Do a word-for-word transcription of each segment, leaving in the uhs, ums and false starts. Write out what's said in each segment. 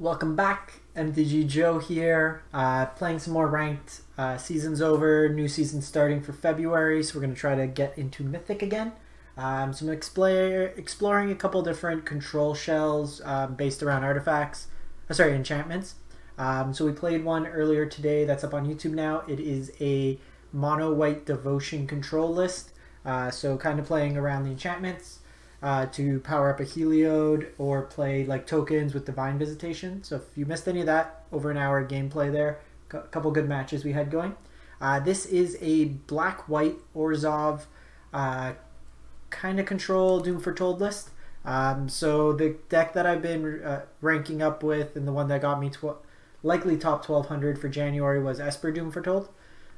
Welcome back, M D G Joe here, uh, playing some more ranked. Uh, season's over, new season starting for February, so we're going to try to get into Mythic again. Um, so I'm explore, exploring a couple different control shells um, based around artifacts, uh, sorry, enchantments. Um, so we played one earlier today that's up on YouTube now. It is a mono-white devotion control list, uh, so kind of playing around the enchantments. Uh, to power up a Heliod or play like tokens with Divine Visitation. So if you missed any of that, over an hour of gameplay there. A couple good matches we had going. Uh, this is a black-white Orzhov uh, kind of control Doom Foretold list. Um, so the deck that I've been uh, ranking up with and the one that got me likely top twelve hundred for January was Esper Doom Foretold.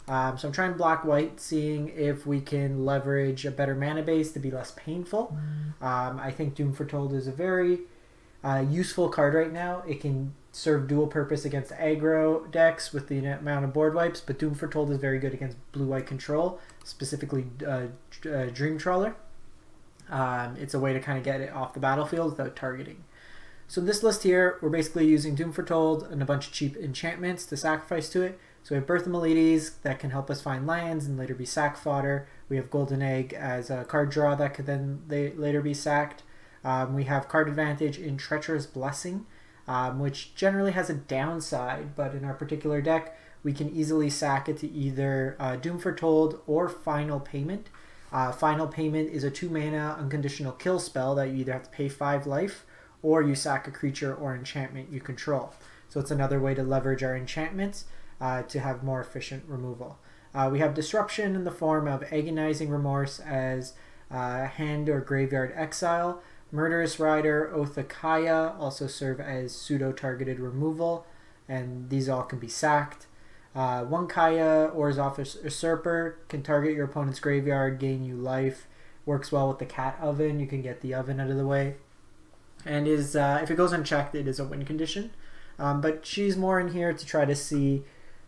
Um, so I'm trying black-white, seeing if we can leverage a better mana base to be less painful. Mm. Um, I think Doom Foretold is a very uh, useful card right now. It can serve dual purpose against aggro decks with the amount of board wipes, but Doom Foretold is very good against blue-white control, specifically uh, uh, Dream Trawler. Um, it's a way to kind of get it off the battlefield without targeting. So this list here, we're basically using Doom Foretold and a bunch of cheap enchantments to sacrifice to it. So we have Birth of Meletis that can help us find lands and later be sack fodder. We have Golden Egg as a card draw that could then later be sacked. Um, we have card advantage in Treacherous Blessing, um, which generally has a downside, but in our particular deck, we can easily sack it to either uh, Doom Foretold or Final Payment. Uh, Final Payment is a two mana unconditional kill spell that you either have to pay five life or you sack a creature or enchantment you control. So it's another way to leverage our enchantments. Uh, to have more efficient removal. Uh, we have disruption in the form of Agonizing Remorse as uh, hand or graveyard exile. Murderous Rider, Oath of Kaya also serve as pseudo-targeted removal, and these all can be sacked. Uh, one Kaya, Orzhov Usurper, can target your opponent's graveyard, gain you life, works well with the cat oven, you can get the oven out of the way, and is uh, if it goes unchecked, it is a win condition. Um, but she's more in here to try to see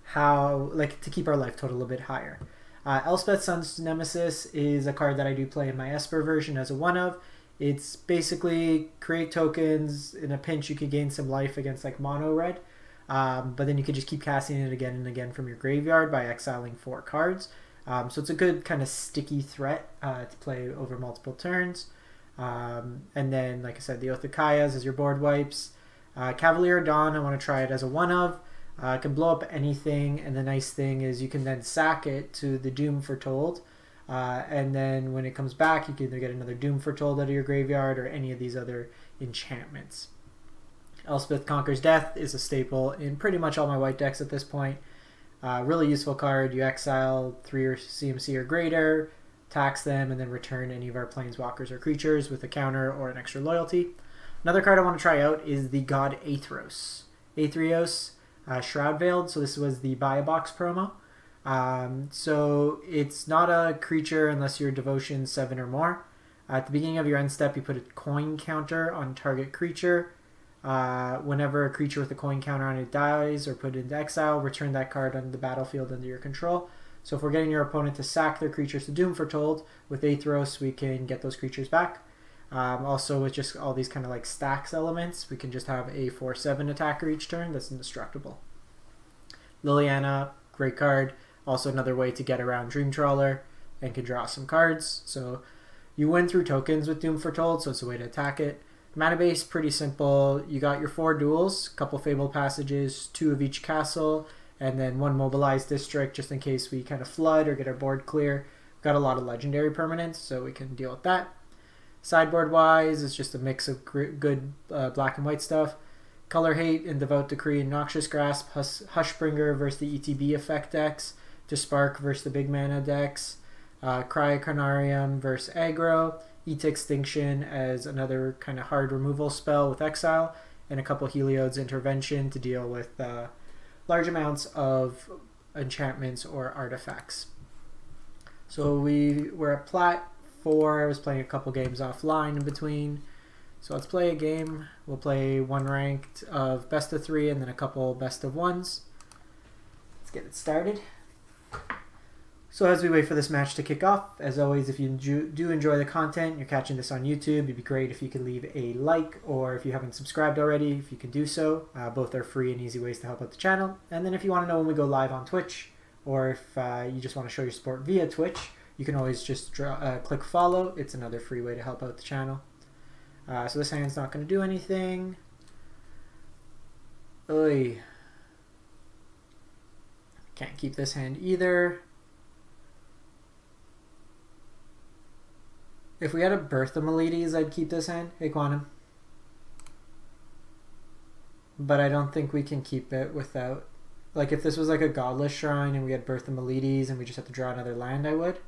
how, like, to keep our life total a bit higher. Uh, Elspeth Son's Nemesis is a card that I do play in my Esper version as a one of. It's basically create tokens, in a pinch you could gain some life against like mono red, um, but then you could just keep casting it again and again from your graveyard by exiling four cards. Um, so it's a good kind of sticky threat uh, to play over multiple turns. Um, and then, like I said, the Oath of Kaya's is your board wipes. Uh, Cavalier of Dawn, I want to try it as a one of. Uh, it can blow up anything, and the nice thing is you can then sack it to the Doom Foretold, uh, and then when it comes back you can either get another Doom Foretold out of your graveyard or any of these other enchantments. Elspeth Conquers Death is a staple in pretty much all my white decks at this point. Uh, really useful card. You exile three or C M C or greater, tax them, and then return any of our planeswalkers or creatures with a counter or an extra loyalty. Another card I want to try out is the god Athreos. Athreos. Uh, Shroud-Veiled, so this was the buy a box promo. Um, so it's not a creature unless you're devotion seven or more. Uh, at the beginning of your end step, you put a coin counter on target creature. Uh, whenever a creature with a coin counter on it dies or put into exile, return that card onto the battlefield under your control. So if we're getting your opponent to sack their creatures to Doom Foretold, with Athreos we can get those creatures back. Um, also, with just all these kind of like stacks elements, we can just have a four seven attacker each turn that's indestructible. Liliana, great card. Also another way to get around Dream Trawler and can draw some cards. So you win through tokens with Doom Foretold, so it's a way to attack it. Mana base, pretty simple. You got your four duels, a couple Fable Passages, two of each castle, and then one Mobilized District just in case we kind of flood or get our board clear. We've got a lot of legendary permanents, so we can deal with that. Sideboard-wise, it's just a mix of good uh, black and white stuff. Color Hate and Devout Decree and Noxious Grasp, Hus Hushbringer versus the E T B effect decks, Despark versus the big mana decks, uh, Cryocarnarium versus aggro, Eat to Extinction as another kind of hard removal spell with exile, and a couple Heliod's Intervention to deal with uh, large amounts of enchantments or artifacts. So we were at Plat. I was playing a couple games offline in between. So let's play a game. We'll play one ranked of best of three and then a couple best of ones. Let's get it started. So as we wait for this match to kick off, as always, if you do enjoy the content, you're catching this on YouTube, it'd be great if you could leave a like, or if you haven't subscribed already, if you can do so. Uh, both are free and easy ways to help out the channel. And then if you want to know when we go live on Twitch, or if uh, you just want to show your support via Twitch, you can always just draw, uh, click follow. It's another free way to help out the channel. Uh, so this hand's not going to do anything. Oy. Can't keep this hand either. If we had a Birth of Meletis, I'd keep this hand. Hey, Quantum. But I don't think we can keep it without... Like, if this was like a Godless Shrine and we had Birth of Meletis and we just had to draw another land, I would.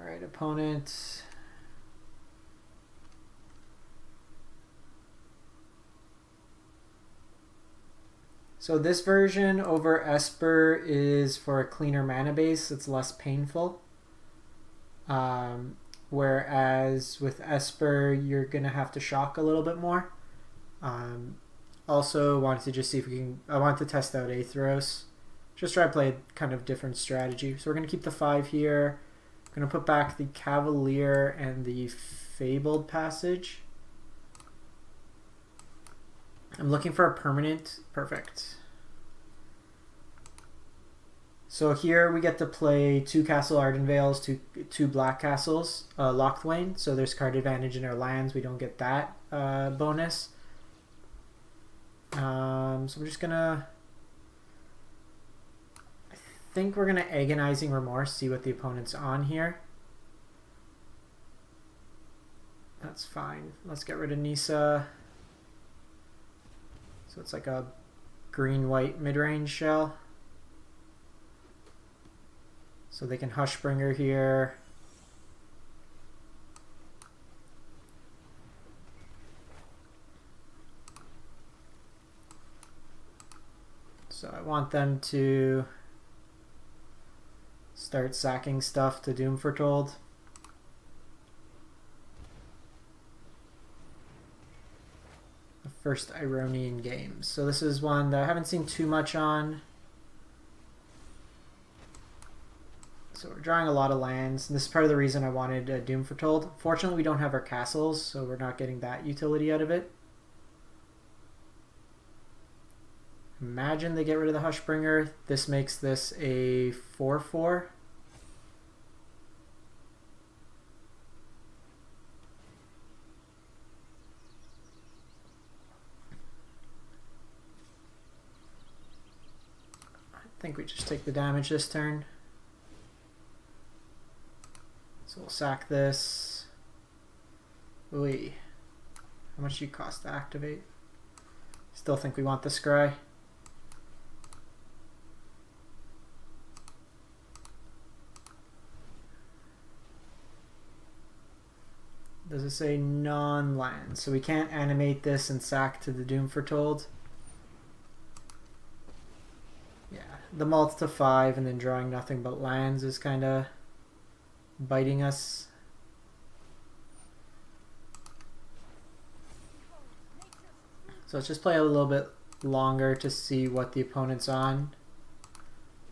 Alright, opponent... So this version over Esper is for a cleaner mana base, it's less painful. Um, whereas with Esper, you're gonna have to shock a little bit more. Um, also wanted to just see if we can, I want to test out Athreos. Just try to play a kind of different strategy. So we're gonna keep the five here. I'm gonna put back the Cavalier and the Fabled Passage. I'm looking for a permanent. Perfect. So here we get to play two Castle Ardenvales, two, two Black Castles, uh, Locthwain. So there's card advantage in our lands. We don't get that uh, bonus. Um, so I'm just going to... I think we're going to Agonizing Remorse, see what the opponent's on here. That's fine. Let's get rid of Nissa. So it's like a green-white mid-range shell. So they can Hushbringer here. So I want them to start sacking stuff to Doom Foretold. First Ironian games. So this is one that I haven't seen too much on. So we're drawing a lot of lands, and this is part of the reason I wanted uh, Doom Foretold. Fortunately, we don't have our castles, so we're not getting that utility out of it. Imagine they get rid of the Hushbringer. This makes this a four four. I think we just take the damage this turn. So we'll sack this. Ooh. How much do you cost to activate? Still think we want the Scry. Does it say non-land? So we can't animate this and sack to the Doom Foretold. The mults to five and then drawing nothing but lands is kind of biting us. So let's just play a little bit longer to see what the opponent's on.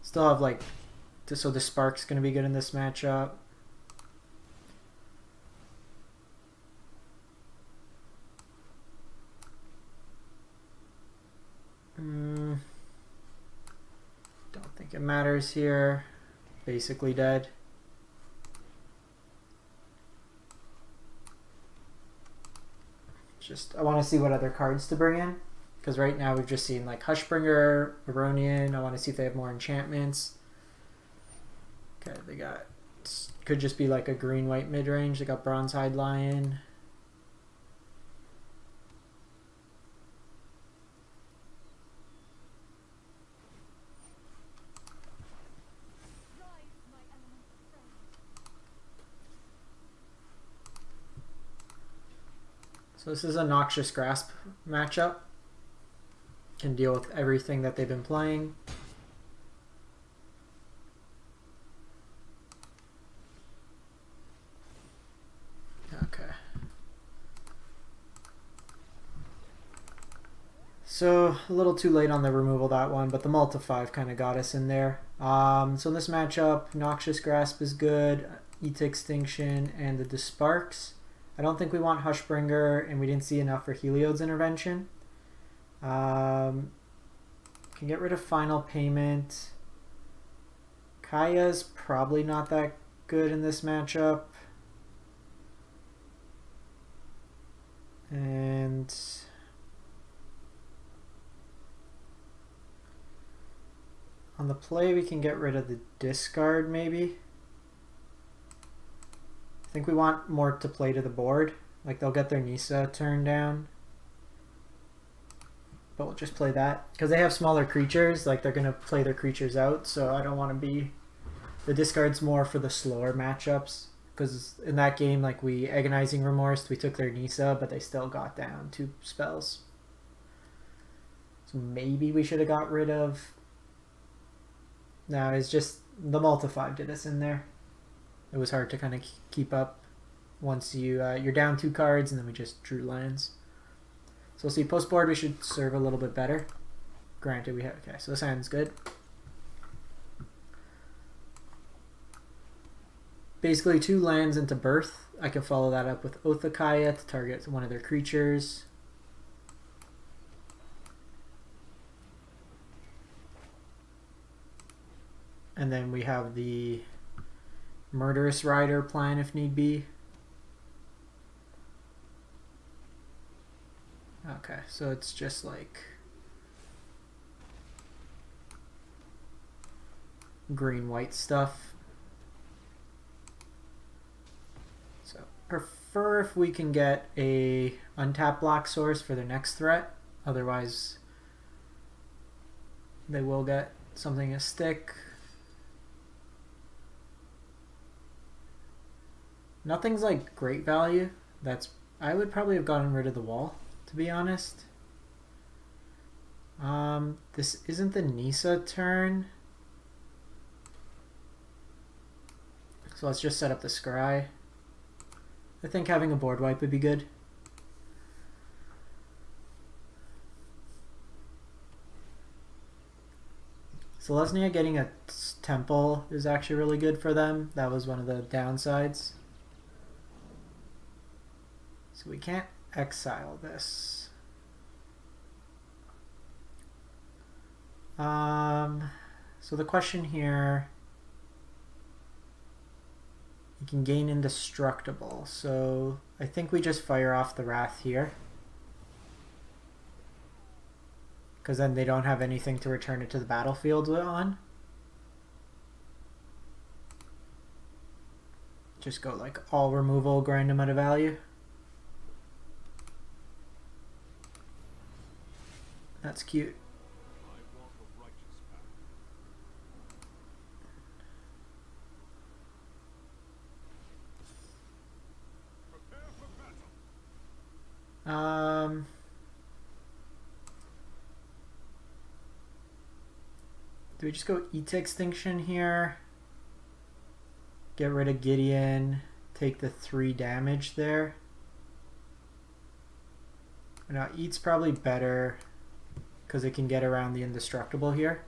Still have like, so Despark's going to be good in this matchup. It matters here. Basically dead. Just I want to see what other cards to bring in, because right now we've just seen like Hushbringer, Baronian. I want to see if they have more enchantments. Okay, they got, could just be like a green white mid range. They got Bronzehide Lion. So this is a Noxious Grasp matchup. Can deal with everything that they've been playing. Okay. So a little too late on the removal that one, but the multi five kind of got us in there. Um, so in this matchup, Noxious Grasp is good, Eat to Extinction, and the Desparks. I don't think we want Hushbringer, and we didn't see enough for Heliod's Intervention. Um, can get rid of Final Payment. Kaya's probably not that good in this matchup. And on the play, we can get rid of the discard, maybe. I think we want more to play to the board. Like, they'll get their Nissa turned down. But we'll just play that. Because they have smaller creatures, like, they're going to play their creatures out, so I don't want to be... The discard's more for the slower matchups. Because in that game, like, we Agonizing Remorse, we took their Nissa, but they still got down two spells. So maybe we should have got rid of... No, it's just the multi five did us in there. It was hard to kind of keep up once you, uh, you're down two cards, and then we just drew lands. So we'll see. Post-board, we should serve a little bit better. Granted, we have... Okay, so this hand's good. Basically, two lands into Birth. I can follow that up with Oath of Kaya to target one of their creatures. And then we have the Murderous Rider plan if need be. Okay, so it's just like green-white stuff. So prefer if we can get a untap block source for their next threat. Otherwise, they will get something to stick. Nothing's like great value. That's I would probably have gotten rid of the wall, to be honest. Um, this isn't the Nissa turn. So let's just set up the scry. I think having a board wipe would be good. Selesnya getting a temple is actually really good for them. That was one of the downsides. So we can't exile this. Um, so the question here, you can gain indestructible. So I think we just fire off the Wrath here. Because then they don't have anything to return it to the battlefield on. Just go like all removal, grind them out of value. That's cute. Um, do we just go Eat to Extinction here? Get rid of Gideon. Take the three damage there. Now Eat's probably better, because it can get around the indestructible here.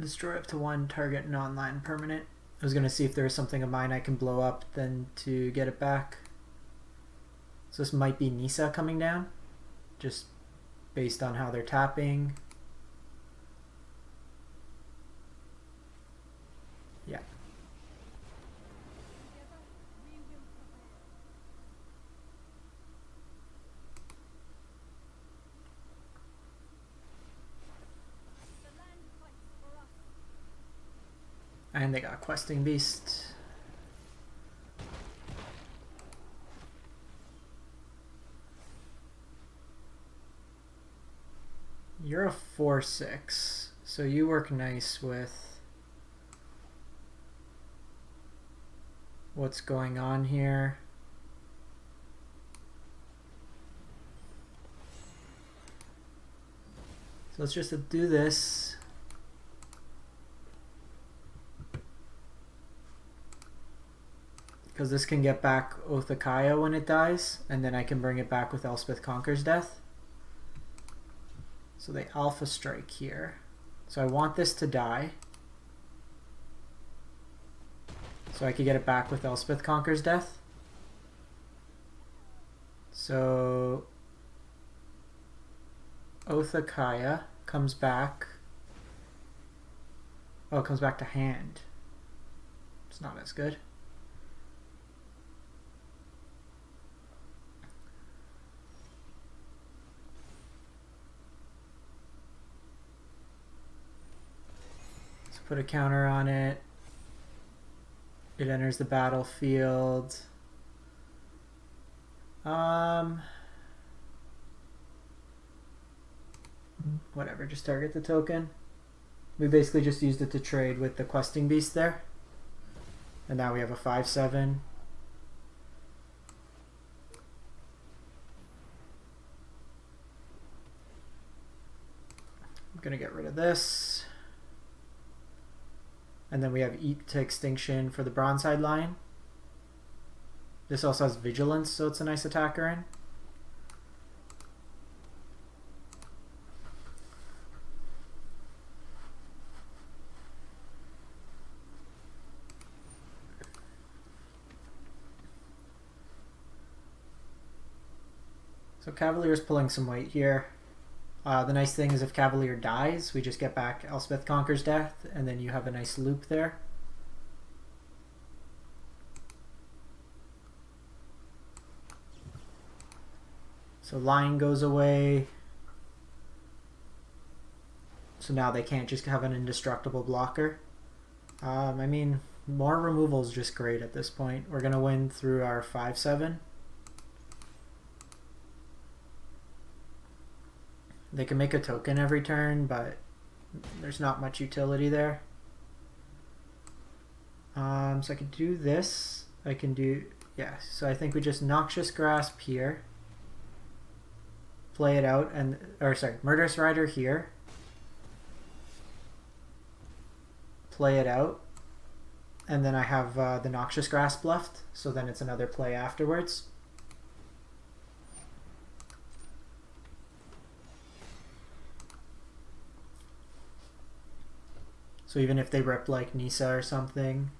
Destroy up to one target non-land permanent. I was going to see if there was something of mine I can blow up then to get it back. So this might be Nissa coming down, just based on how they're tapping. And they got Questing Beast. You're a four six, so you work nice with what's going on here. So let's just do this. Because this can get back Oath of Kaya when it dies, and then I can bring it back with Elspeth Conquers Death. So they alpha strike here. So I want this to die. So I could get it back with Elspeth Conquers Death. So Oath of Kaya comes back. Oh, it comes back to hand. It's not as good. Put a counter on it. It enters the battlefield. Um, whatever, just target the token. We basically just used it to trade with the Questing Beast there. And now we have a five seven. I'm gonna get rid of this. And then we have Eat to Extinction for the Bronzehide Lion. This also has Vigilance, so it's a nice attacker in. So Cavalier's pulling some weight here. Uh, the nice thing is if Cavalier dies, we just get back Elspeth Conquers Death, and then you have a nice loop there. So Lion goes away. So now they can't just have an indestructible blocker. Um, I mean, more removal is just great at this point. We're going to win through our five seven. They can make a token every turn, but there's not much utility there. Um, so I can do this. I can do, yeah, so I think we just Noxious Grasp here. Play it out, and, or sorry, Murderous Rider here. Play it out. And then I have uh, the Noxious Grasp left, so then it's another play afterwards. So even if they rip like Nissa or something.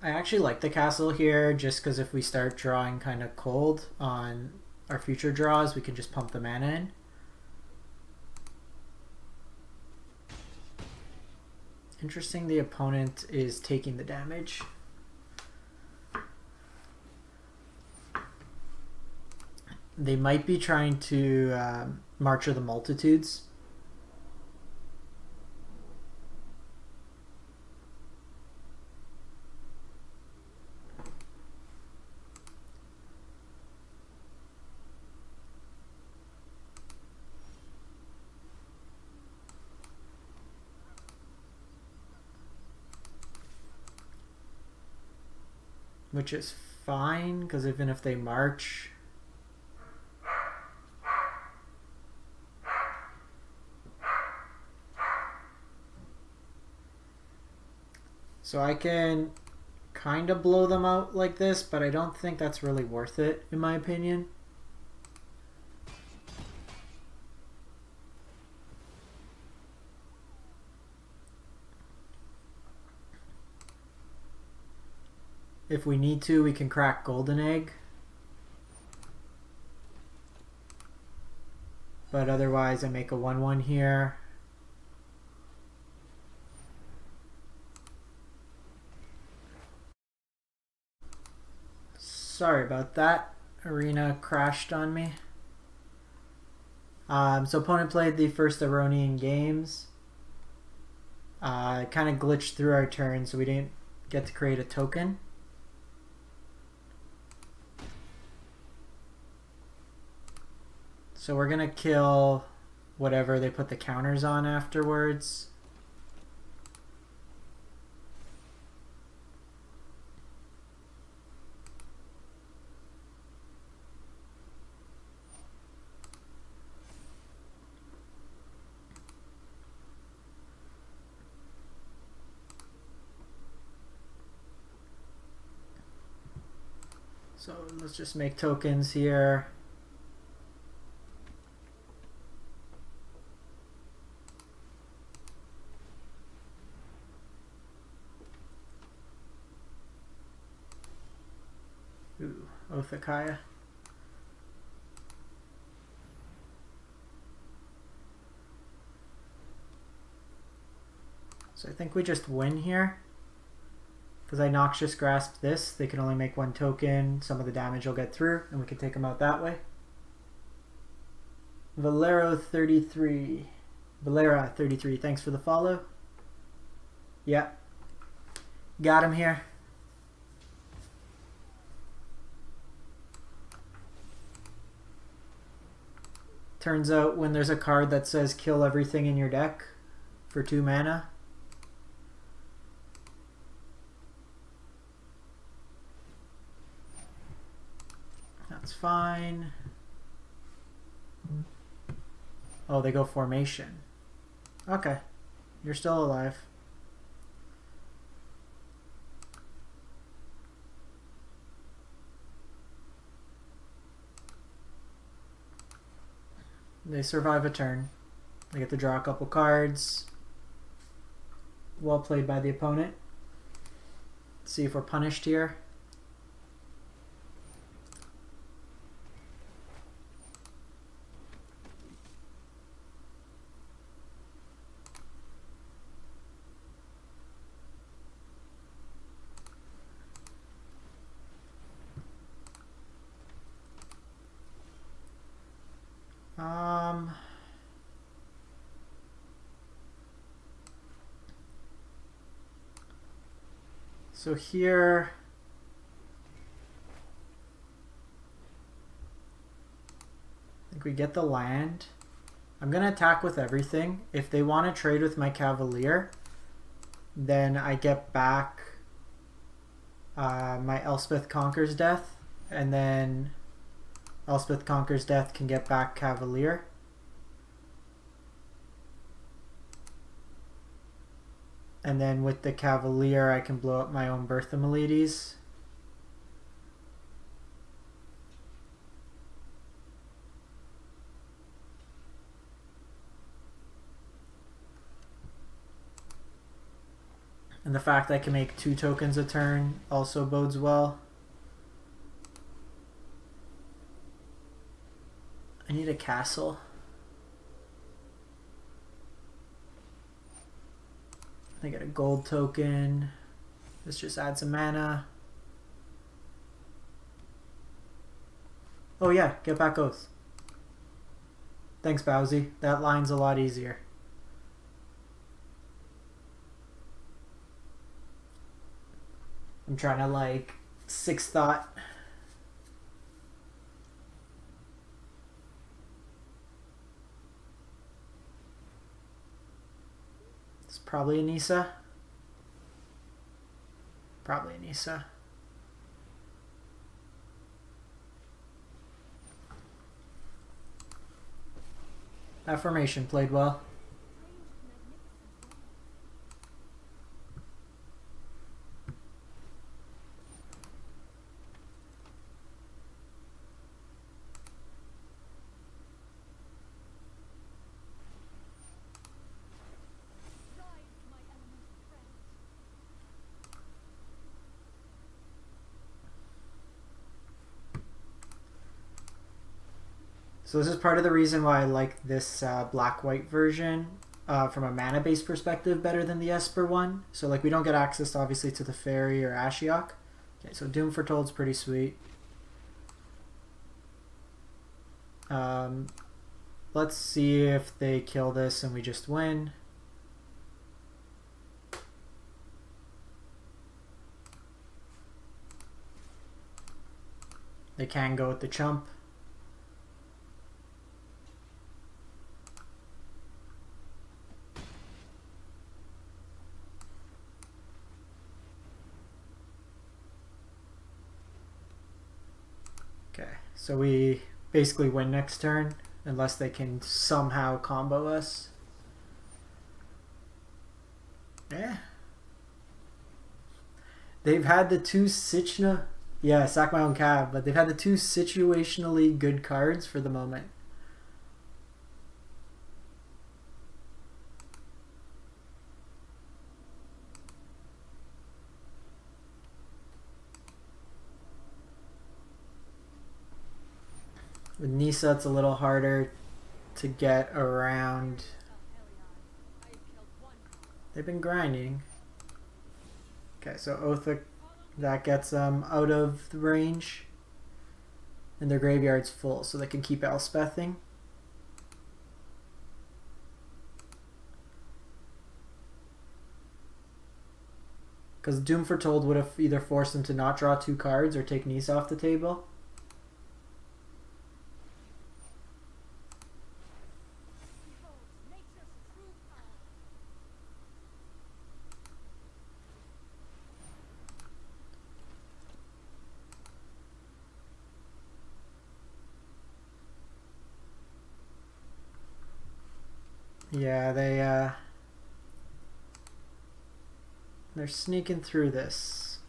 I actually like the castle here just because if we start drawing kind of cold on our future draws, we can just pump the mana in. Interesting, the opponent is taking the damage. They might be trying to um, March of the Multitudes. Which is fine, because even if they march, so I can kind of blow them out like this, but I don't think that's really worth it, in my opinion. If we need to, we can crack Golden Egg. But otherwise, I make a one one here. Sorry about that. Arena crashed on me. Um, so opponent played the first Aronian games. Uh, it kind of glitched through our turn, so we didn't get to create a token. So we're gonna kill whatever they put the counters on afterwards. So let's just make tokens here. Ooh, Oath of Kaya. So I think we just win here. Because I Noxious Grasp this, they can only make one token, some of the damage will get through, and we can take them out that way. Valero thirty-three. Valera thirty-three, thanks for the follow. Yeah. Got him here. Turns out when there's a card that says kill everything in your deck for two mana, fine. Oh, they go formation. Okay. You're still alive. They survive a turn. They get to draw a couple cards. Well played by the opponent. Let's see if we're punished here. So here, I think we get the land. I'm gonna attack with everything. If they wanna trade with my Cavalier, then I get back uh, my Elspeth Conquers Death, and then Elspeth Conquers Death can get back Cavalier. And then with the Cavalier, I can blow up my own Birth of Meletis. And the fact I can make two tokens a turn also bodes well. I need a castle. I get a gold token. Let's just add some mana. Oh yeah, get back Oath. Thanks, Bowsy. That line's a lot easier. I'm trying to like sixth thought. Probably a Nissa. Probably a Nissa. That formation played well. So this is part of the reason why I like this uh, black-white version uh, from a mana-based perspective better than the Esper one. So like we don't get access obviously to the Teferi or Ashiok. Okay, so Doom Foretold's pretty sweet. Um, let's see if they kill this and we just win. They can go with the chump. So we basically win next turn, unless they can somehow combo us. Yeah. They've had the two Sichna... Yeah, sack my own cab, but they've had the two situationally good cards for the moment. With Nissa, it's a little harder to get around. They've been grinding. Okay, so Oath of, that gets them um, out of the range. And their graveyard's full, so they can keep Elspething. Because Doom Foretold would have either forced them to not draw two cards or take Nissa off the table. Yeah, they, uh, they're sneaking through this.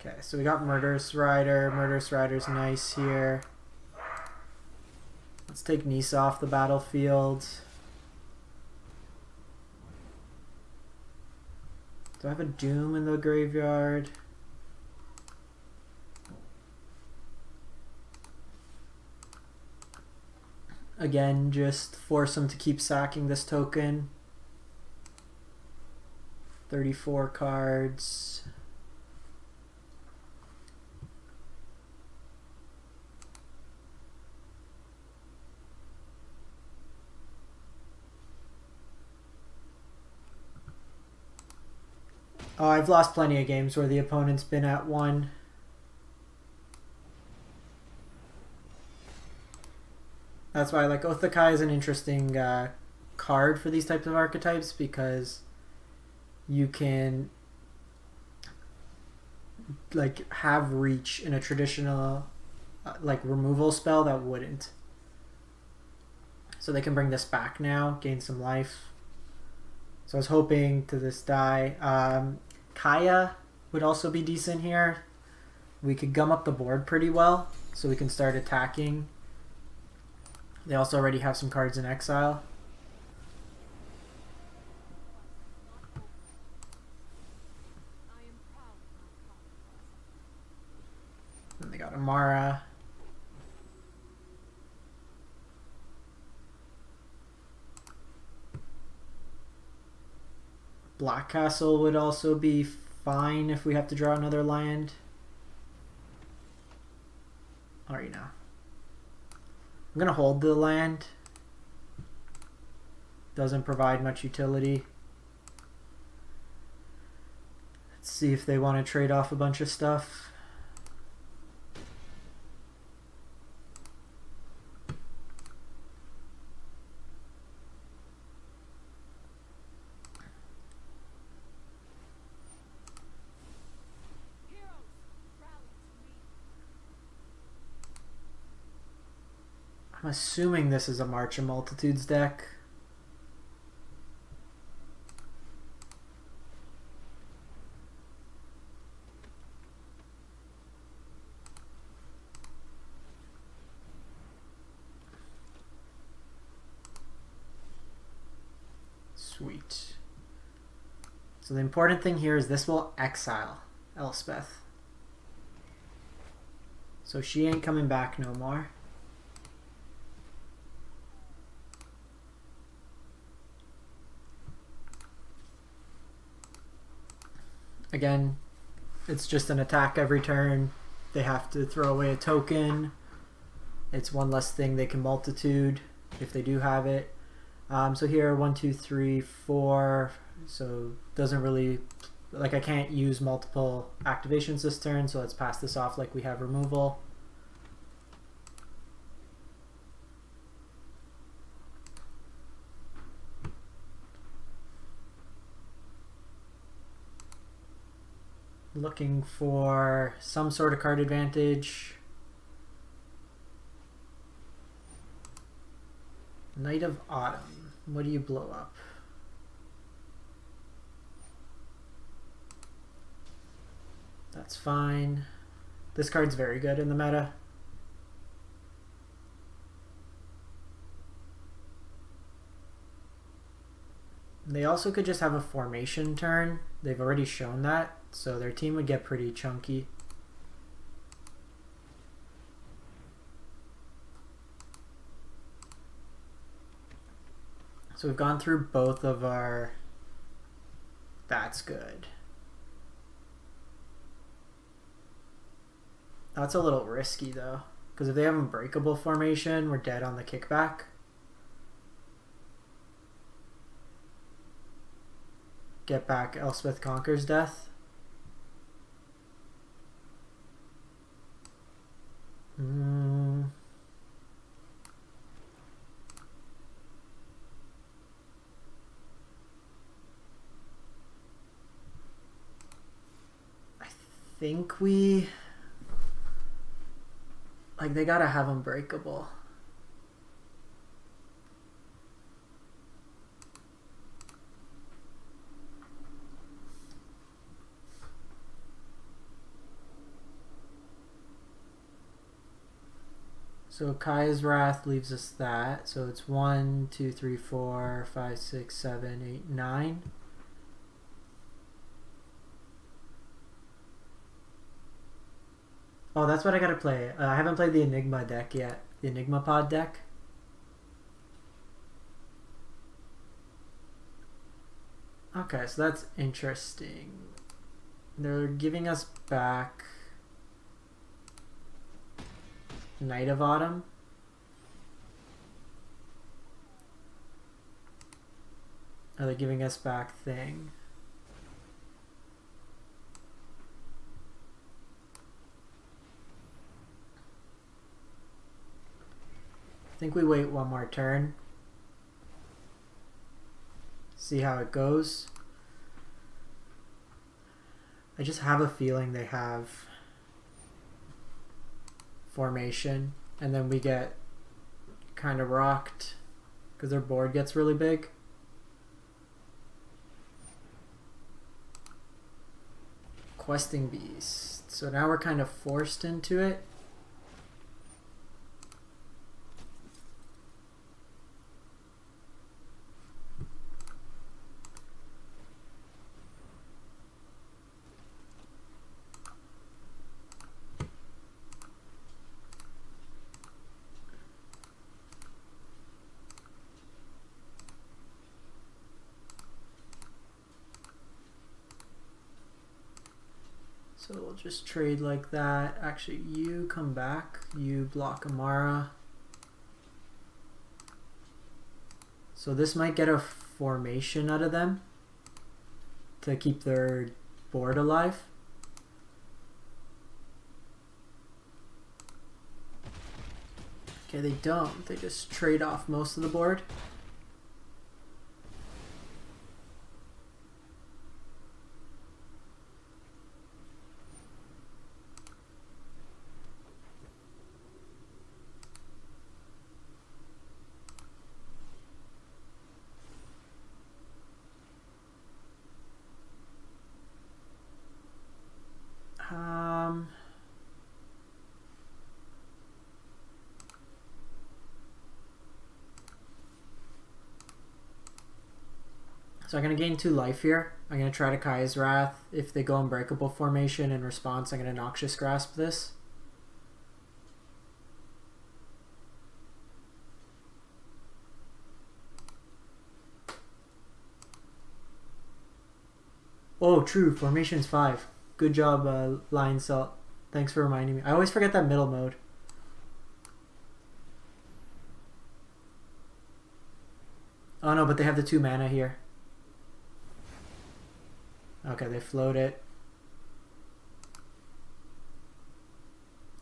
Okay, so we got Murderous Rider. Murderous Rider's nice here. Let's take Nissa off the battlefield. Do I have a Doom in the graveyard? Again, just force them to keep sacking this token. thirty-four cards. Oh, I've lost plenty of games where the opponent's been at one. That's why, like, Oath of Kaya is an interesting uh, card for these types of archetypes, because you can, like, have reach in a traditional, uh, like, removal spell that wouldn't. So they can bring this back now, gain some life. So I was hoping to this die. Um, Kaya would also be decent here. We could gum up the board pretty well, so we can start attacking. They also already have some cards in exile. Then they got Amara. Black Castle would also be fine if we have to draw another land. Alright, now. I'm going to hold the land. Doesn't provide much utility. Let's see if they want to trade off a bunch of stuff. Assuming this is a March of Multitudes deck. Sweet. So the important thing here is this will exile Elspeth. So she ain't coming back no more. Again, it's just an attack every turn. They have to throw away a token. It's one less thing they can multitude if they do have it. Um, so here, one, two, three, four. So doesn't really, like, I can't use multiple activations this turn. So let's pass this off like we have removal. looking for some sort of card advantage. Knight of Autumn. What do you blow up? That's fine. This card's very good in the meta. They also could just have a formation turn. They've already shown that, so their team would get pretty chunky. So we've gone through both of our... That's good. That's a little risky though, because if they have unbreakable formation, we're dead on the kickback. Get back Elspeth Conquers Death. Mm. I think we... Like, they gotta have unbreakable. So Kaya's Wrath leaves us that. So it's one, two, three, four, five, six, seven, eight, nine. Oh, that's what I gotta play. Uh, I haven't played the Enigma deck yet. The Enigma Pod deck. Okay, so that's interesting. They're giving us back Knight of Autumn. Are they giving us back thing? I think we wait one more turn, see how it goes. I just have a feeling they have formation, and then we get kind of rocked because their board gets really big. Questing Beast. So now we're kind of forced into it. Just trade like that. Actually, you come back. You block Amara. So this might get a formation out of them to keep their board alive. Okay, they don't. They just trade off most of the board. So I'm going to gain two life here. I'm going to try to Kaya's Wrath. If they go Unbreakable Formation in response, I'm going to Noxious Grasp this. Oh, true. Formation's five. Good job, uh, Lion Salt. Thanks for reminding me. I always forget that middle mode. Oh no, but they have the two mana here. Okay, they float it.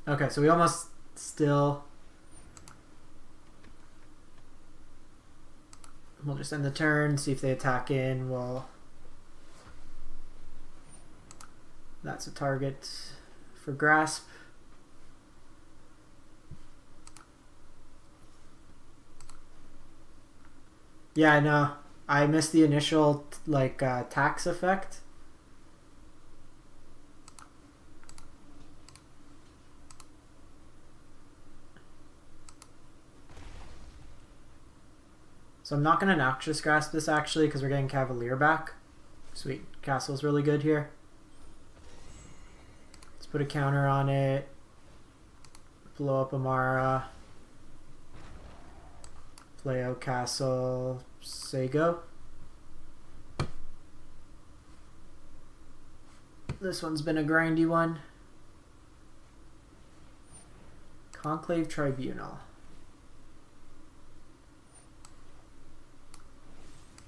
Okay, so we almost still... We'll just end the turn, see if they attack in, we'll... That's a target for Grasp. Yeah, I know. I missed the initial like uh, tax effect. So I'm not going to Noxious Grasp this actually because we're getting Cavalier back. Sweet. Castle's really good here. Let's put a counter on it. Blow up Amara. Play out Castle. Say go. This one's been a grindy one. Conclave Tribunal.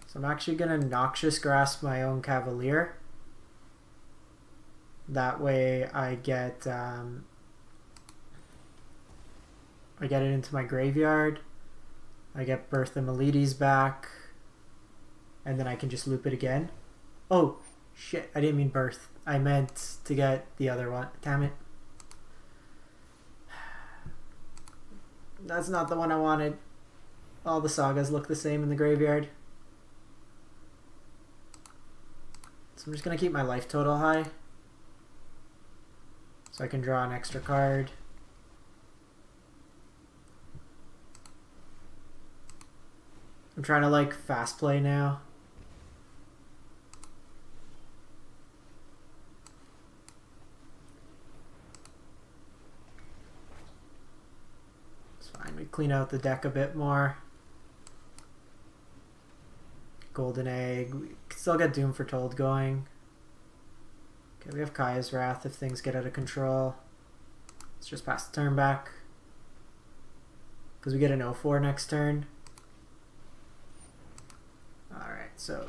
So I'm actually going to Noxious Grasp my own Cavalier. That way I get um, I get it into my graveyard. I get Birth of Meletis back. And then I can just loop it again. Oh, shit. I didn't mean Birth. I meant to get the other one. Damn it. That's not the one I wanted. All the sagas look the same in the graveyard. So I'm just going to keep my life total high so I can draw an extra card. I'm trying to like fast play now. It's fine, we clean out the deck a bit more. Golden Egg. We can still get Doom Foretold going. Okay, we have Kaya's Wrath if things get out of control. Let's just pass the turn back. Because we get an oh four next turn. Alright, so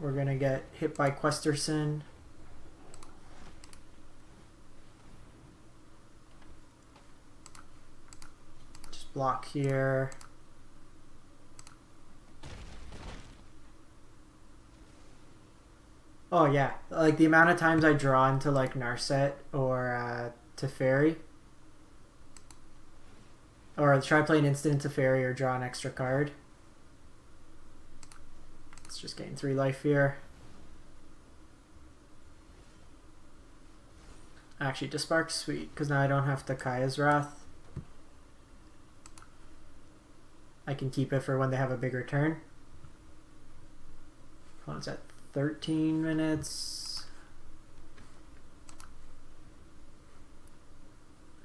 we're going to get hit by Questerson. Just block here. Oh yeah, like the amount of times I draw into like Narset or uh, Teferi. Or try to play an instant Teferi or draw an extra card. Let's just gain three life here. Actually, Despark's sweet because now I don't have to Kaya's Wrath. I can keep it for when they have a bigger turn. Opponent's at Thirteen minutes.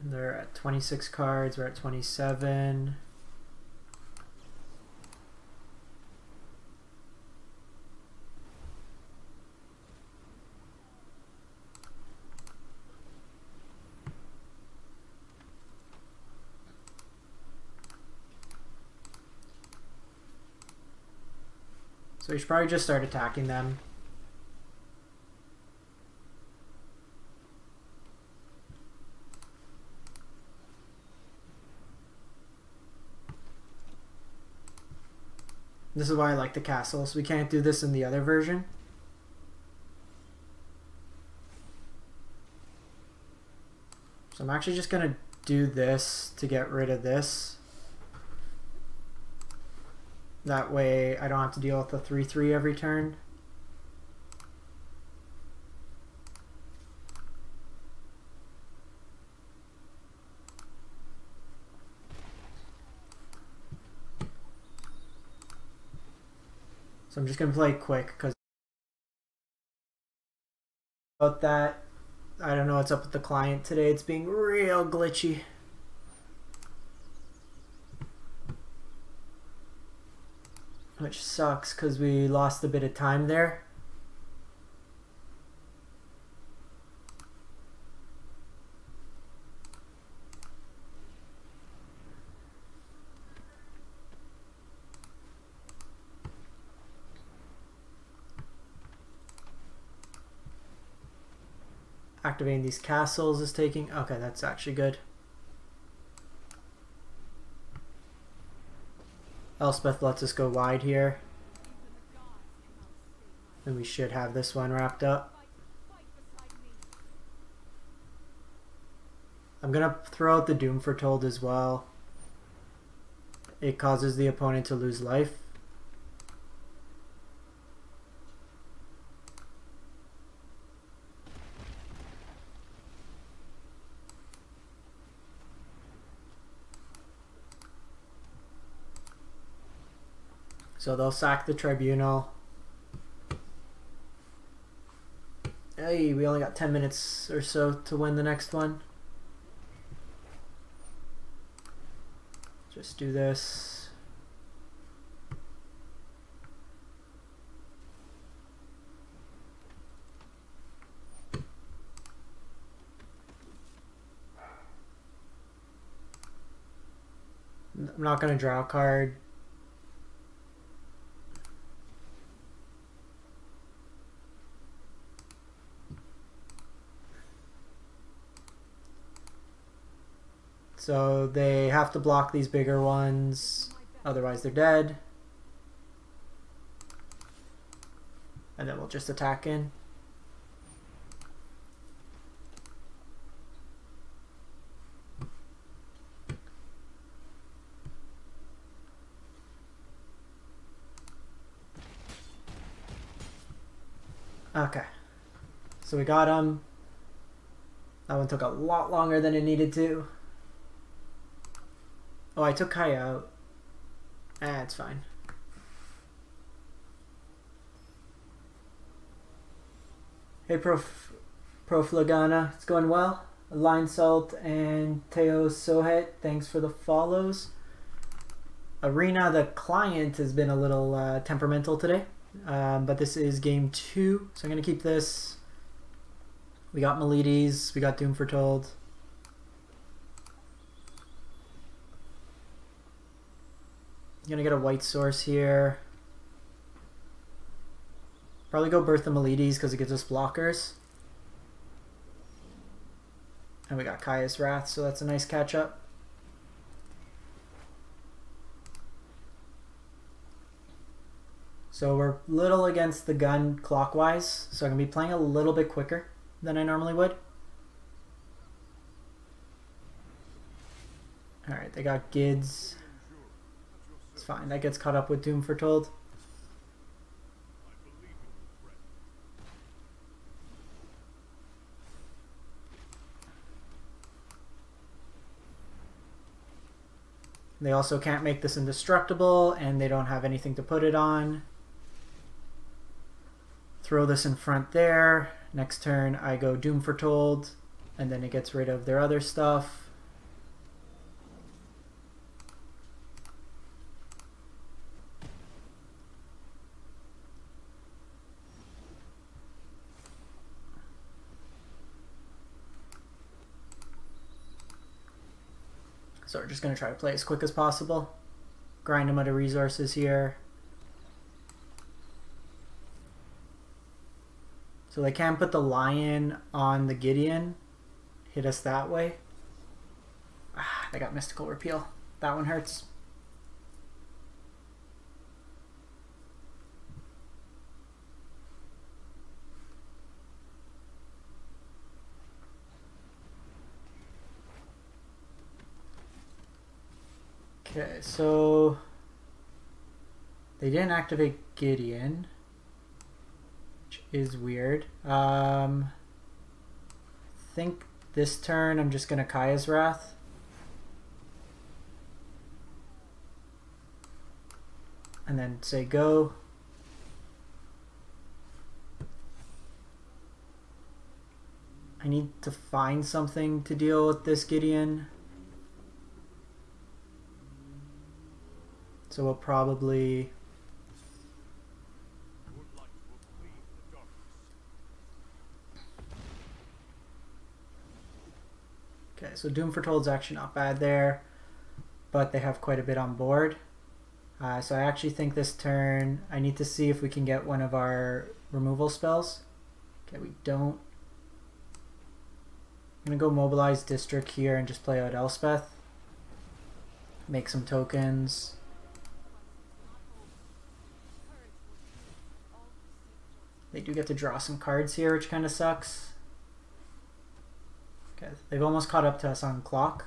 They're at twenty-six cards. We're at twenty-seven. So we should probably just start attacking them. This is why I like the castles. We can't do this in the other version. So I'm actually just going to do this to get rid of this. That way I don't have to deal with the three three every turn. So I'm just going to play quick because about that, I don't know what's up with the client today. It's being real glitchy. Which sucks because we lost a bit of time there. Activating these castles is taking... Okay, that's actually good. Elspeth lets us go wide here. And we should have this one wrapped up. I'm going to throw out the Doom Foretold as well. It causes the opponent to lose life. So they'll sack the Tribunal. Hey, we only got ten minutes or so to win the next one. Just do this. I'm not going to draw a card. So they have to block these bigger ones, otherwise they're dead. And then we'll just attack in. Okay. So we got him. That one took a lot longer than it needed to. Oh, I took Kaya out. Ah, it's fine. Hey, Prof. Prof Lagana, it's going well. Line Salt and Teo Sohet, thanks for the follows. Arena, the client, has been a little uh, temperamental today, um, but this is game two, so I'm going to keep this. We got Meletis, we got Doom Foretold. Gonna get a white source here. Probably go Birth of Meletis because it gives us blockers. And we got Kaya's Wrath, so that's a nice catch up. So we're little against the gun clockwise, so I'm gonna be playing a little bit quicker than I normally would. Alright, they got Gids. It's fine, that gets caught up with Doom Foretold. They also can't make this indestructible, and they don't have anything to put it on. Throw this in front there. Next turn I go Doom Foretold, and then it gets rid of their other stuff. So we're just going to try to play as quick as possible. Grind them out of resources here. So they can put the lion on the Gideon. Hit us that way. Ah, they got Mystical Repeal. That one hurts. Okay, so they didn't activate Gideon, which is weird. Um, I think this turn I'm just going to Kaya's Wrath. And then say go. I need to find something to deal with this Gideon. So we'll probably okay, so Doom Foretold's actually not bad there, but they have quite a bit on board. Uh, so I actually think this turn I need to see if we can get one of our removal spells. Okay, we don't. I'm gonna go Mobilized District here and just play out Elspeth. Make some tokens. They do get to draw some cards here, which kind of sucks. Okay, they've almost caught up to us on clock.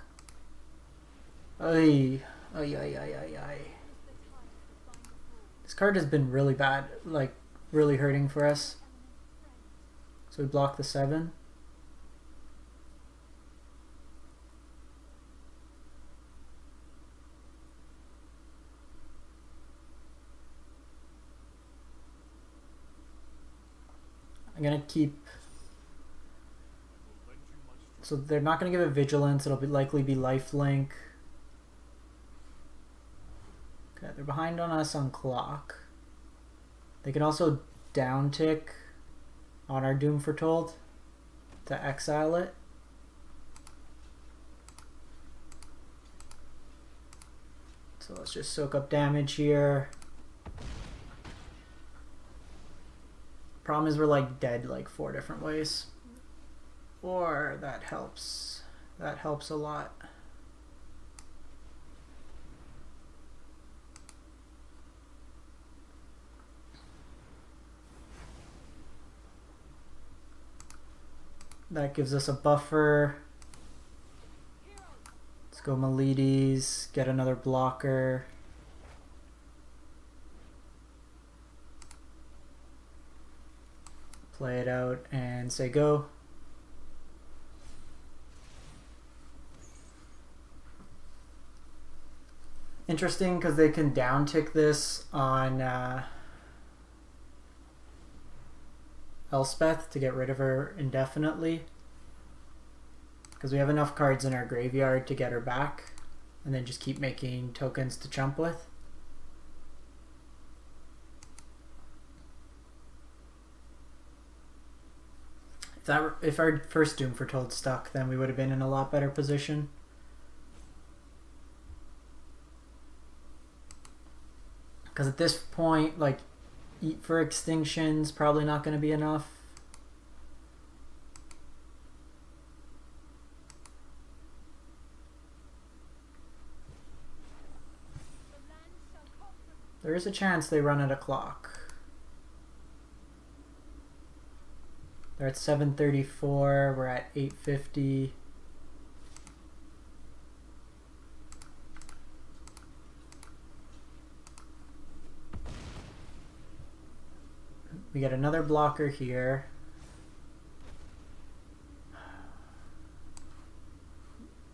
Ay, ay, ay, ay, ay, ay. This card has been really bad, like really hurting for us. So we block the seven. I'm gonna keep. So they're not gonna give it vigilance. It'll be likely be lifelink. Okay, they're behind on us on clock. They can also down tick on our Doom Foretold to exile it. So let's just soak up damage here. Problem is we're like dead like four different ways. Or that helps. That helps a lot. That gives us a buffer. Let's go Meletis, get another blocker. Play it out and say go. Interesting, because they can down tick this on uh, Elspeth to get rid of her indefinitely, because we have enough cards in our graveyard to get her back and then just keep making tokens to chump with. If, that, if our first Doom Foretold stuck, then we would have been in a lot better position. Because at this point, like, Eat for Extinction's probably not going to be enough. There is a chance they run out of clock. We're at seven thirty-four, we're at eight fifty. We get another blocker here.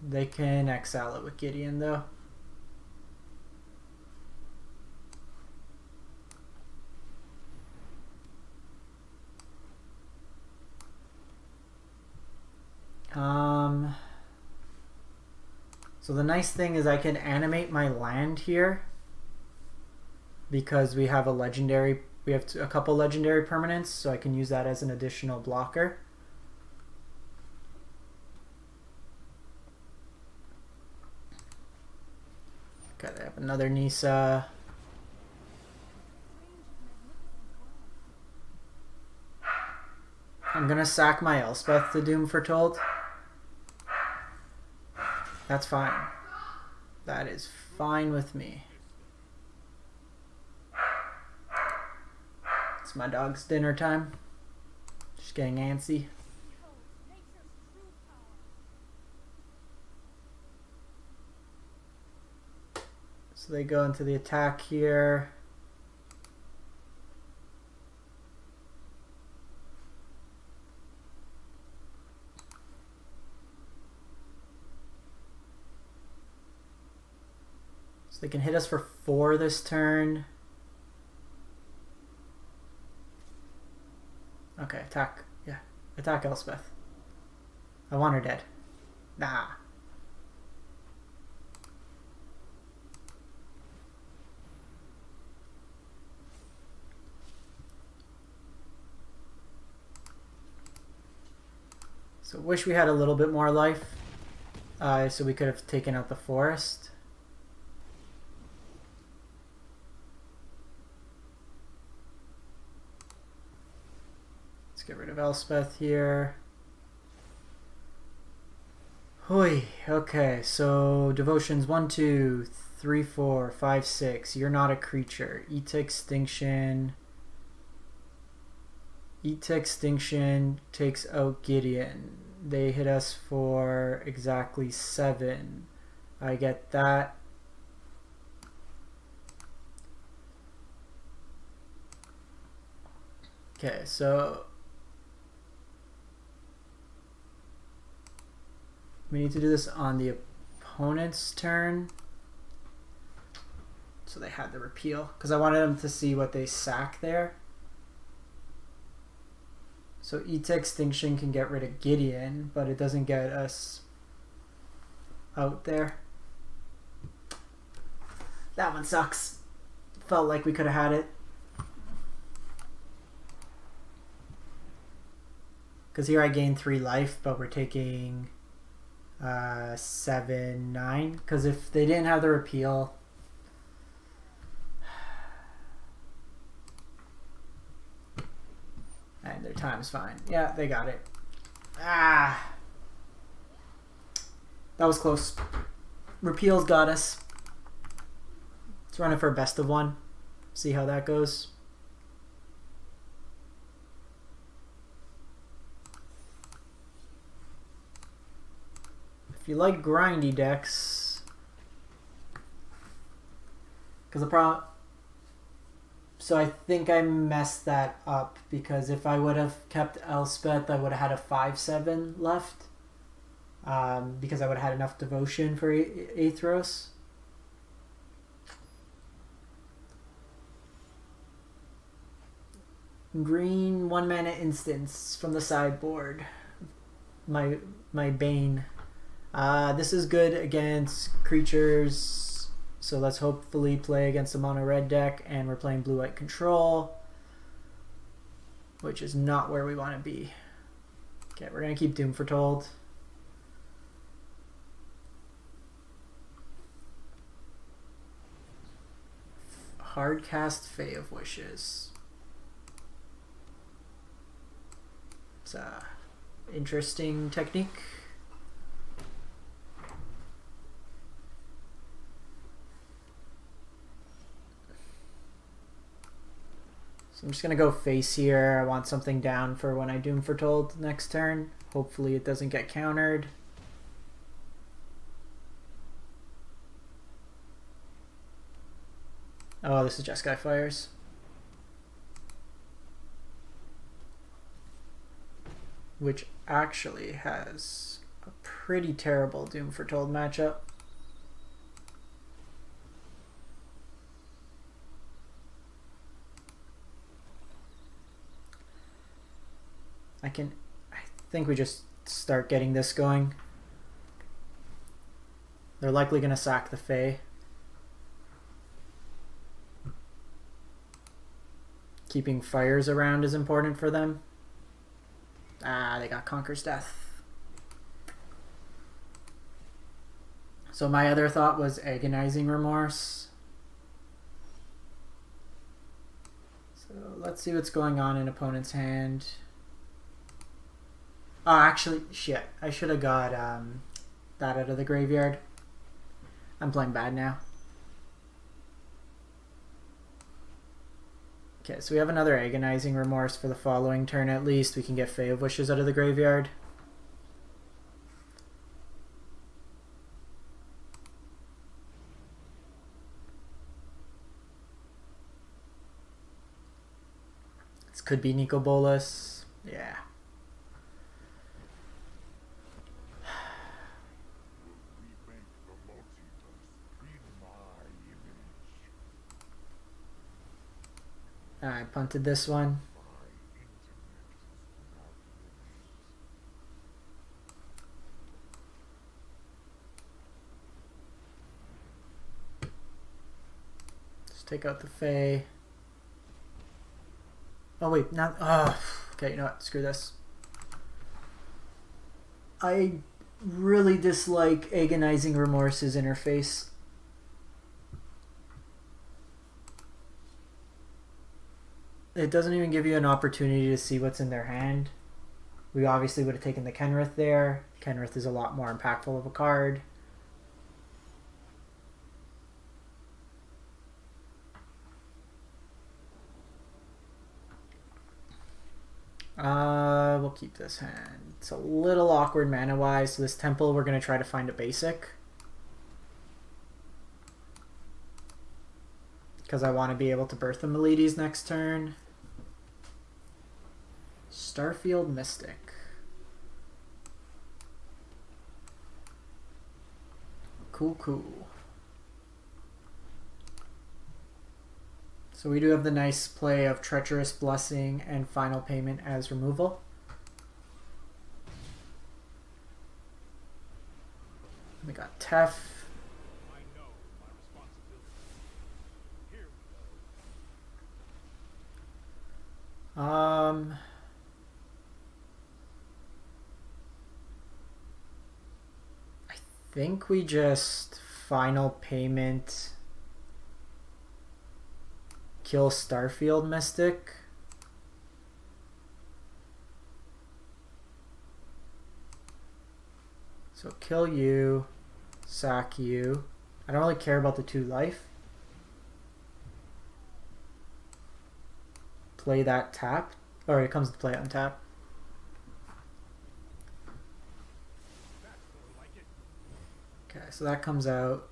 They can exile it with Gideon though. Um, so the nice thing is I can animate my land here because we have a legendary, we have a couple legendary permanents, so I can use that as an additional blocker. Okay, they have another Nissa. I'm gonna sack my Elspeth to Doom Foretold. That's fine. That is fine with me. It's my dog's dinner time. She's getting antsy. So they go into the attack here. So they can hit us for four this turn. Okay, attack. Yeah, attack Elspeth. I want her dead. Nah. So wish we had a little bit more life, uh, so we could have taken out the forest. Get rid of Elspeth here. Hoi. Okay, so devotions one, two, three, four, five, six. You're not a creature. Eat to Extinction. Eat to Extinction takes out Gideon. they hit us for exactly seven. I get that. Okay, so we need to do this on the opponent's turn. So they had the repeal, because I wanted them to see what they sack there. So Eat to Extinction can get rid of Gideon, but it doesn't get us out there. That one sucks. Felt like we could have had it. Because here I gain three life, but we're taking uh, seven, nine. Because if they didn't have the repeal... And their time's fine. Yeah, they got it. Ah! That was close. Repeals got us. Let's run it for a best of one. See how that goes. If you like grindy decks... Because the problem... So I think I messed that up, because if I would have kept Elspeth, I would have had a five seven left, um, because I would have had enough devotion for Athreos. Green one mana instance from the sideboard. My my bane. Uh, this is good against creatures. So let's hopefully play against a mono red deck, and we're playing blue white control, which is not where we want to be. Okay, we're going to keep Doom Foretold. Hardcast Fae of Wishes. It's an interesting technique. So I'm just going to go face here. I want something down for when I Doom Foretold next turn. Hopefully it doesn't get countered. Oh, this is Jeskai Fires. Which actually has a pretty terrible Doom Foretold matchup. I can, I think we just start getting this going. They're likely going to sack the Fae. Keeping fires around is important for them. Ah, they got Conquers Death. So my other thought was Agonizing Remorse. So let's see what's going on in opponent's hand. Oh, actually, shit. I should have got um, that out of the graveyard. I'm playing bad now. Okay, so we have another Agonizing Remorse for the following turn at least. We can get Fae of Wishes out of the graveyard. This could be Nico Bolas. Yeah. I punted this one. Let's take out the Fae. Oh wait, not. Oh, okay. You know what? Screw this. I really dislike Agonizing Remorse's interface. It doesn't even give you an opportunity to see what's in their hand. We obviously would have taken the Kenrith there. Kenrith is a lot more impactful of a card. Uh... Uh, we'll keep this hand. It's a little awkward mana-wise, so this temple we're going to try to find a basic. Because I want to be able to Birth of Meletis next turn. Starfield Mystic. Cool, cool. So we do have the nice play of Treacherous Blessing and Final Payment as removal. We got Tef. Um, I think we just Final Payment, kill Starfield Mystic. So kill you, sack you. I don't really care about the two life. Play that tap, or it comes to play on tap. Okay, so that comes out.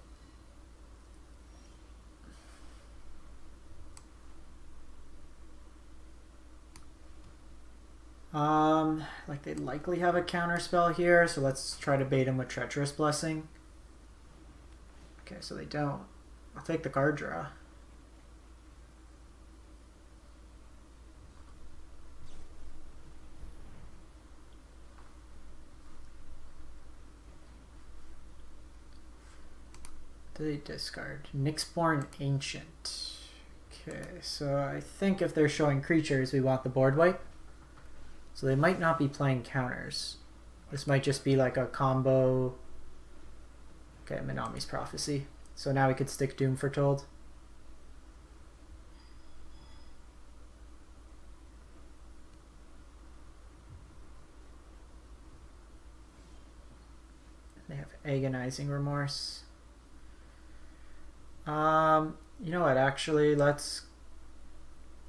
Um, like they likely have a counter spell here, so let's try to bait them with Treacherous Blessing. Okay, so they don't. I'll take the card draw. They discard Nyxborn Ancient. Okay, so I think if they're showing creatures, we want the board wipe. So they might not be playing counters. This might just be like a combo. Okay, Minami's Prophecy. So now we could stick Doom Foretold. They have Agonizing Remorse. Um, you know what, actually, let's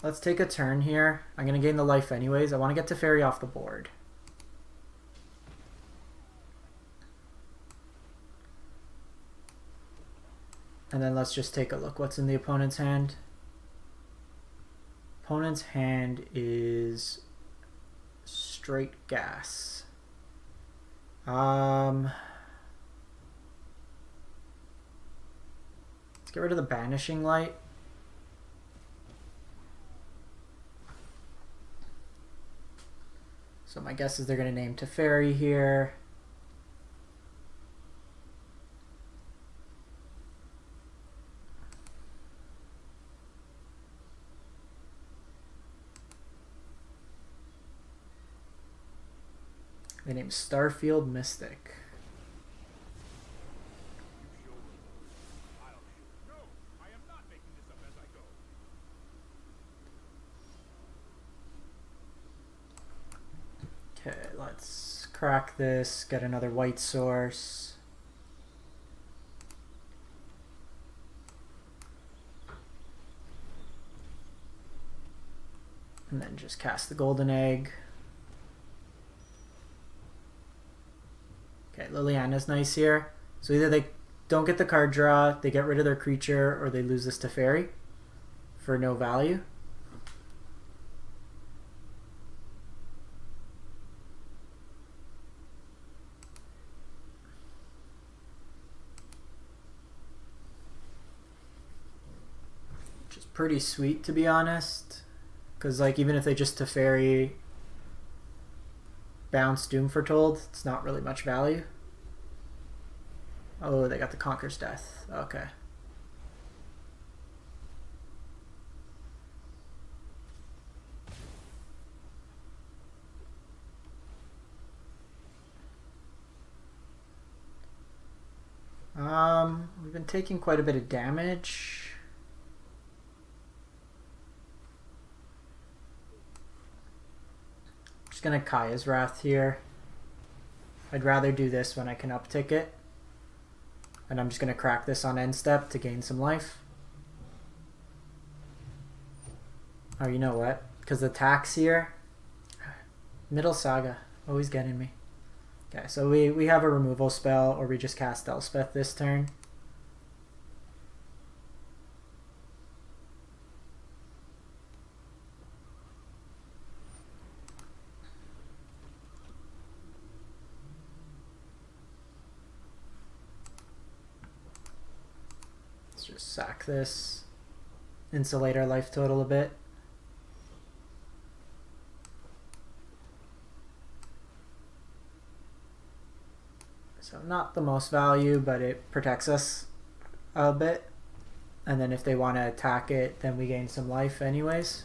let's take a turn here. I'm going to gain the life anyways. I want to get Teferi off the board. And then let's just take a look. What's in the opponent's hand? Opponent's hand is straight gas. Um... Get rid of the Banishing Light. So my guess is they're going to name Teferi here. They name Starfield Mystic. Crack this, get another white source. And then just cast the Golden Egg. Okay, Liliana's nice here. So either they don't get the card draw, they get rid of their creature, or they lose this to Teferi for no value. Pretty sweet, to be honest, because like even if they just Teferi bounce Doom Foretold, it's not really much value. Oh, they got the Conquers Death. Okay. Um, we've been taking quite a bit of damage. Just gonna Kaya's Wrath here. I'd rather do this when I can uptick it. And I'm just gonna crack this on end step to gain some life. Oh, you know what? Because the tax here, Middle Saga, always getting me. Okay, so we, we have a removal spell, or we just cast Elspeth this turn. Let's just sack this, insulate our life total a bit. So not the most value, but it protects us a bit. And then if they want to attack it, then we gain some life anyways.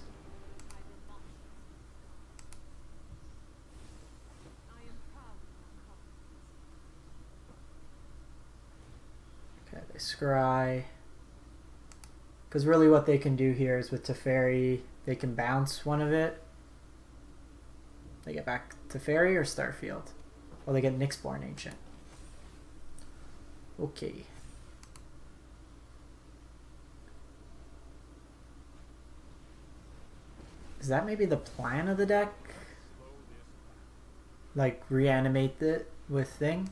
Okay, they scry. Because really what they can do here is with Teferi, they can bounce one of it. They get back Teferi or Starfield? Well, they get Nyxborn Ancient. Okay. Is that maybe the plan of the deck? Like reanimate it with thing?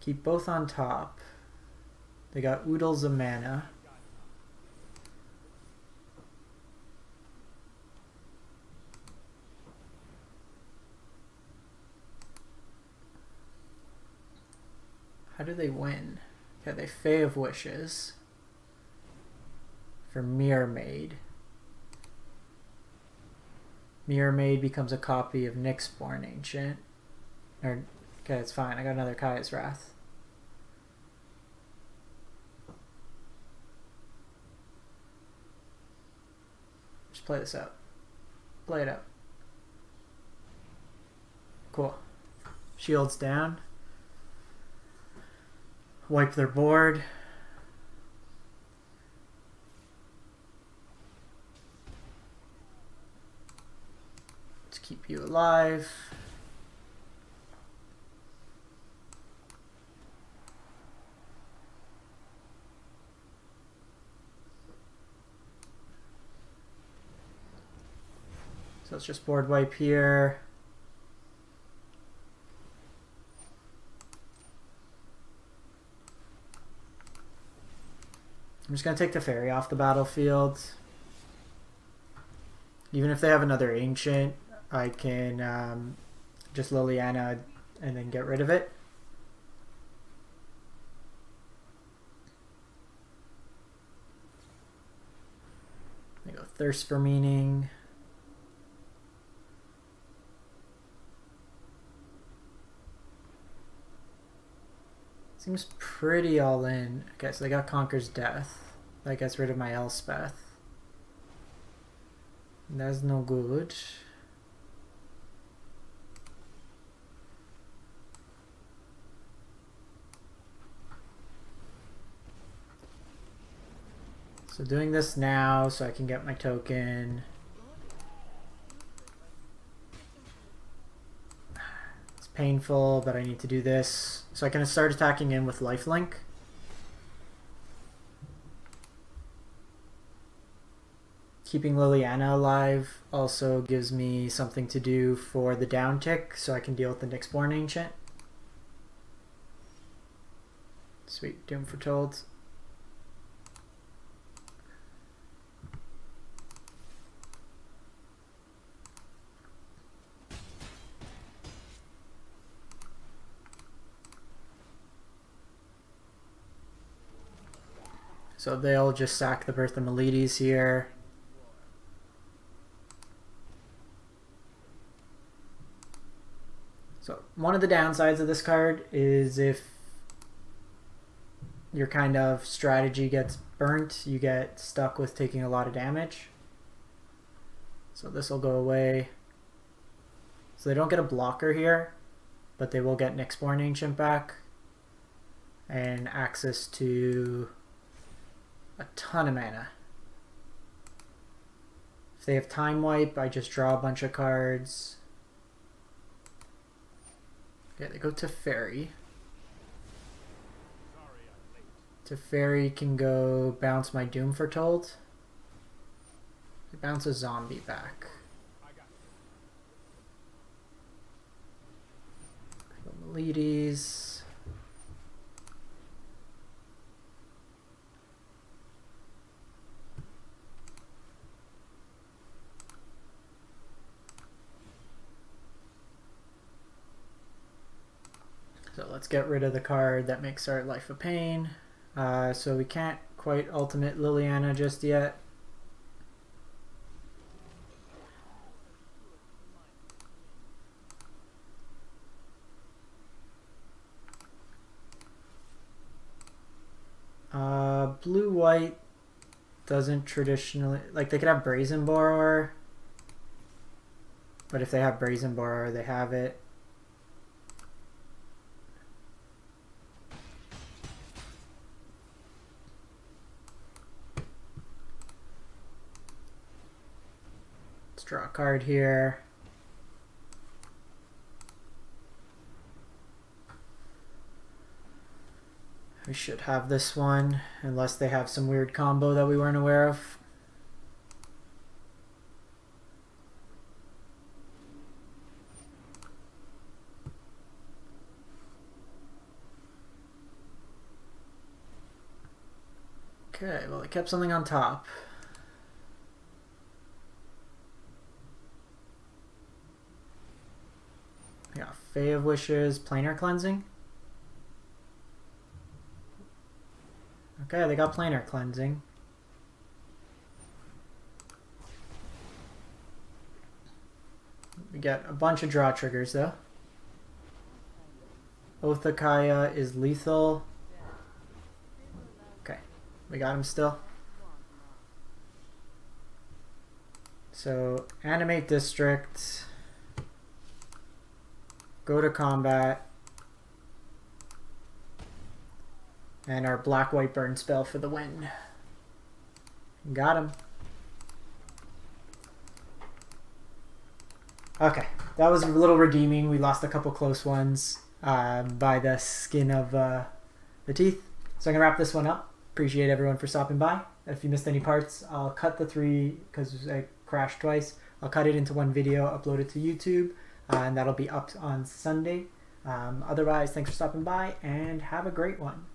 Keep both on top. They got oodles of mana. How do they win? Okay, they Fae of Wishes for Mirror Maid. Mirror Maid becomes a copy of Nyxborn Ancient. Or, okay, it's fine. I got another Kaya's Wrath. Just play this out. Play it out. Cool. Shields down. Wipe their board. Let's keep you alive. So let's just board wipe here. I'm just going to take Teferi off the battlefield. Even if they have another Ancient, I can um, just Liliana and then get rid of it. I go Thirst for Meaning. Seems pretty all in. Okay, so they got Conquers Death. That gets rid of my Elspeth. That's no good. So doing this now so I can get my token. Painful, but I need to do this. So I can start attacking in with lifelink. Keeping Liliana alive also gives me something to do for the down tick, so I can deal with the Nyxborn Ancient. Sweet, Doom Foretold. So they'll just sack the Birth of Meletis here. So one of the downsides of this card is if your kind of strategy gets burnt, you get stuck with taking a lot of damage. So this will go away. So they don't get a blocker here, but they will get Nyxborn Ancient back and access to a ton of mana. If they have Time Wipe, I just draw a bunch of cards. Okay, they go Teferi. Teferi can go bounce my Doom Foretold. Bounce a zombie back. Meletis. So let's get rid of the card that makes our life a pain. Uh, so we can't quite ultimate Liliana just yet. Uh, blue-white doesn't traditionally... Like, they could have Brazen Borrower. But if they have Brazen Borrower, they have it. Let's draw a card here. We should have this one, unless they have some weird combo that we weren't aware of. Okay, well, it kept something on top. Yeah, Fae of Wishes, Planar Cleansing. Okay, they got Planar Cleansing. We get a bunch of draw triggers though. Oath of Kaya is lethal. Okay, we got him still. So, animate district. Go to combat. And our black-white burn spell for the win. Got him. Okay, that was a little redeeming. We lost a couple close ones uh, by the skin of uh, the teeth. So I'm gonna wrap this one up. Appreciate everyone for stopping by. If you missed any parts, I'll cut the three, because I crashed twice, I'll cut it into one video, upload it to YouTube, uh, and that'll be up on Sunday. Um, otherwise, thanks for stopping by, and have a great one.